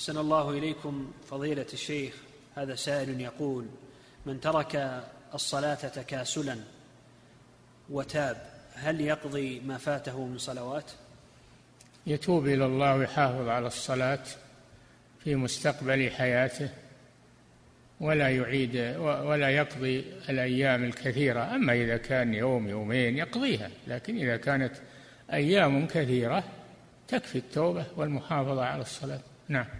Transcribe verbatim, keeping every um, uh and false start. أحسن الله إليكم فضيلة الشيخ. هذا سائل يقول: من ترك الصلاة تكاسلا وتاب هل يقضي ما فاته من صلوات؟ يتوب إلى الله ويحافظ على الصلاة في مستقبل حياته، ولا يعيد ولا يقضي الأيام الكثيرة. أما إذا كان يوم يومين يقضيها، لكن إذا كانت أيام كثيرة تكفي التوبة والمحافظة على الصلاة. نعم.